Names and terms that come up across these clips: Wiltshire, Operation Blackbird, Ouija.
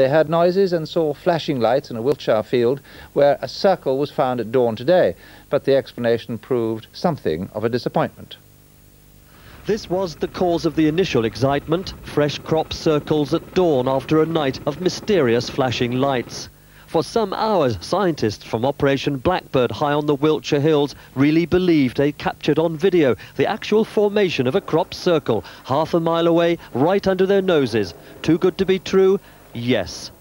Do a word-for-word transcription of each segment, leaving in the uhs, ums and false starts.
They heard noises and saw flashing lights in a Wiltshire field where a circle was found at dawn today, but the explanation proved something of a disappointment. This was the cause of the initial excitement, fresh crop circles at dawn after a night of mysterious flashing lights. For some hours, scientists from Operation Blackbird high on the Wiltshire Hills really believed they captured on video the actual formation of a crop circle, half a mile away, right under their noses. Too good to be true? Yes.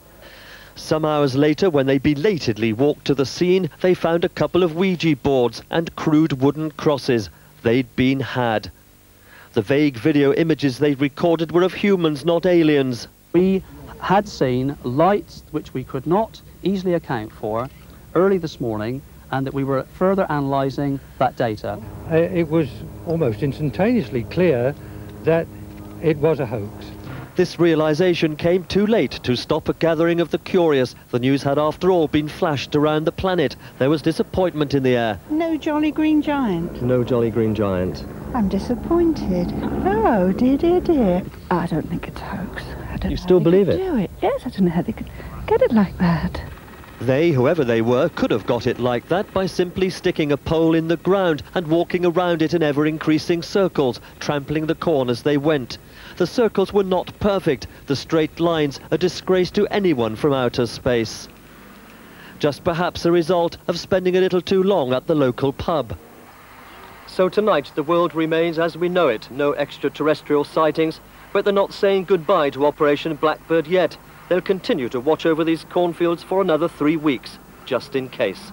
Some hours later, when they belatedly walked to the scene, they found a couple of Ouija boards and crude wooden crosses. They'd been had. The vague video images they'd recorded were of humans, not aliens. We had seen lights which we could not easily account for early this morning, and that we were further analysing that data. It was almost instantaneously clear that it was a hoax. This realisation came too late to stop a gathering of the curious. The news had, after all, been flashed around the planet. There was disappointment in the air. No jolly green giant. No jolly green giant. I'm disappointed. Oh, dear, dear, dear. I don't think it's a hoax. I don't you know still believe it? Do it? Yes, I don't know how they could get it like that. They, whoever they were, could have got it like that by simply sticking a pole in the ground and walking around it in ever-increasing circles, trampling the corn as they went. The circles were not perfect. The straight lines a disgrace to anyone from outer space. Just perhaps a result of spending a little too long at the local pub. So tonight the world remains as we know it, no extraterrestrial sightings, but they're not saying goodbye to Operation Blackbird yet. They'll continue to watch over these cornfields for another three weeks, just in case.